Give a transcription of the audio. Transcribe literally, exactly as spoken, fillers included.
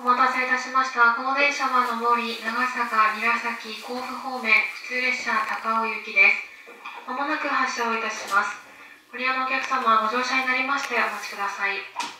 お待たせいたしました。高電車は上り、長坂、韮崎、甲府方面、普通列車高尾行きです。まもなく発車をいたします。ご利用のお客様、ご乗車になりましてお待ちください。